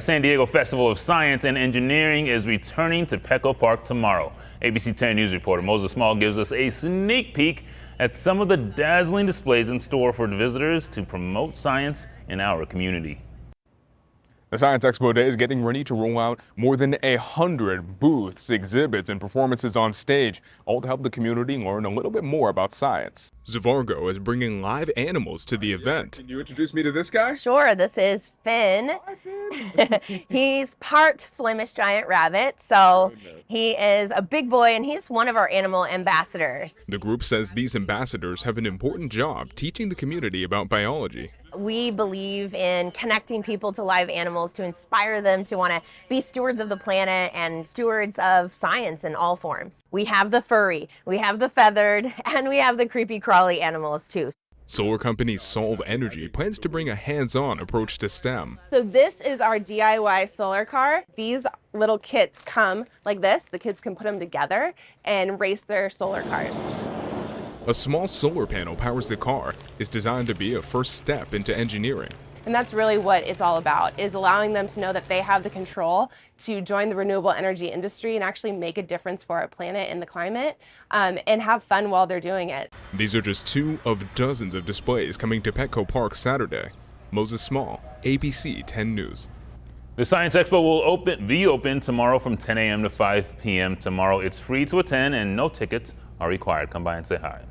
The San Diego Festival of Science and Engineering is returning to Petco Park tomorrow. ABC 10 News reporter Moses Small gives us a sneak peek at some of the dazzling displays in store for visitors to promote science in our community. The Science Expo Day is getting ready to roll out more than 100 booths, exhibits, and performances on stage, all to help the community learn a little bit more about science. Zavargo is bringing live animals to the event. Can you introduce me to this guy? Sure, this is Finn. Hi, Finn. He's part Flemish giant rabbit, so he is a big boy, and he's one of our animal ambassadors. The group says these ambassadors have an important job teaching the community about biology. We believe in connecting people to live animals to inspire them to want to be stewards of the planet and stewards of science in all forms. We have the furry, we have the feathered, and we have the creepy crawly animals too. Solar company SolV Energy plans to bring a hands-on approach to STEM. So this is our DIY solar car. These little kits come like this. The kids can put them together and race their solar cars. A small solar panel powers the car. It's designed to be a first step into engineering. And that's really what it's all about, is allowing them to know that they have the control to join the renewable energy industry and actually make a difference for our planet and the climate, and have fun while they're doing it. These are just two of dozens of displays coming to Petco Park Saturday. Moses Small, ABC 10 News. The Science Expo will be open tomorrow from 10 a.m. to 5 p.m. tomorrow. It's free to attend and no tickets are required. Come by and say hi.